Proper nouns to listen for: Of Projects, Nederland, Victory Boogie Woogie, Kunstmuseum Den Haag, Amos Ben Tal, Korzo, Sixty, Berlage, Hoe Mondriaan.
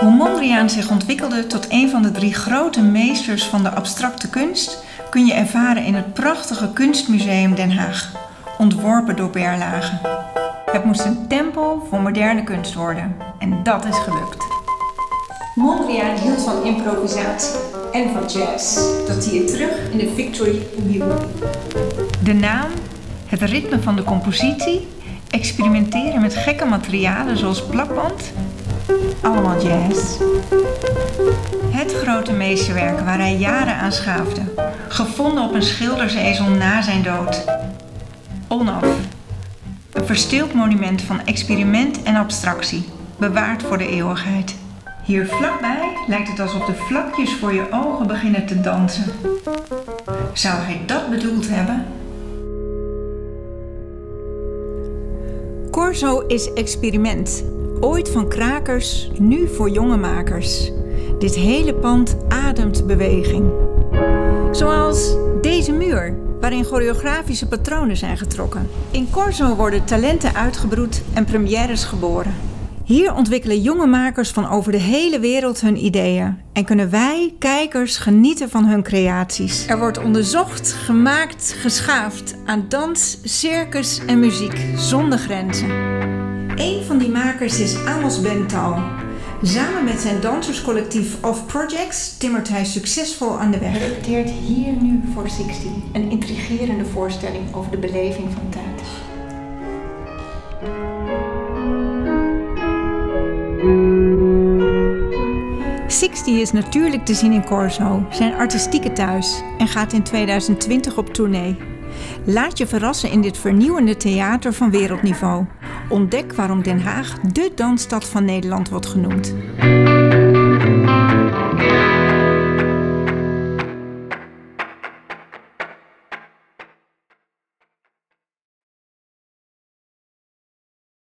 Hoe Mondriaan zich ontwikkelde tot een van de 3 grote meesters van de abstracte kunst kun je ervaren in het prachtige Kunstmuseum Den Haag, ontworpen door Berlage. Het moest een tempel voor moderne kunst worden en dat is gelukt. Mondriaan hield van improvisatie en van jazz. Dat zie je terug in de Victory Boogie Woogie. De naam, het ritme van de compositie, experimenteren met gekke materialen zoals plakband, allemaal jazz. Het grote meesterwerk waar hij jaren aan schaafde, gevonden op een schildersezel na zijn dood. Onaf, een verstild monument van experiment en abstractie, bewaard voor de eeuwigheid. Hier vlakbij lijkt het alsof de vlakjes voor je ogen beginnen te dansen. Zou hij dat bedoeld hebben? Korzo is experiment. Ooit van krakers, nu voor jonge makers. Dit hele pand ademt beweging. Zoals deze muur, waarin choreografische patronen zijn getrokken. In Korzo worden talenten uitgebroed en premières geboren. Hier ontwikkelen jonge makers van over de hele wereld hun ideeën. En kunnen wij, kijkers, genieten van hun creaties. Er wordt onderzocht, gemaakt, geschaafd aan dans, circus en muziek zonder grenzen. Een van die makers is Amos Ben Tal. Samen met zijn danserscollectief Of Projects timmert hij succesvol aan de weg. Hij repeteert hier nu voor Sixty een intrigerende voorstelling over de beleving van tijd. Sixty is natuurlijk te zien in Korzo, zijn artistieke thuis, en gaat in 2020 op tournee. Laat je verrassen in dit vernieuwende theater van wereldniveau. Ontdek waarom Den Haag de dansstad van Nederland wordt genoemd.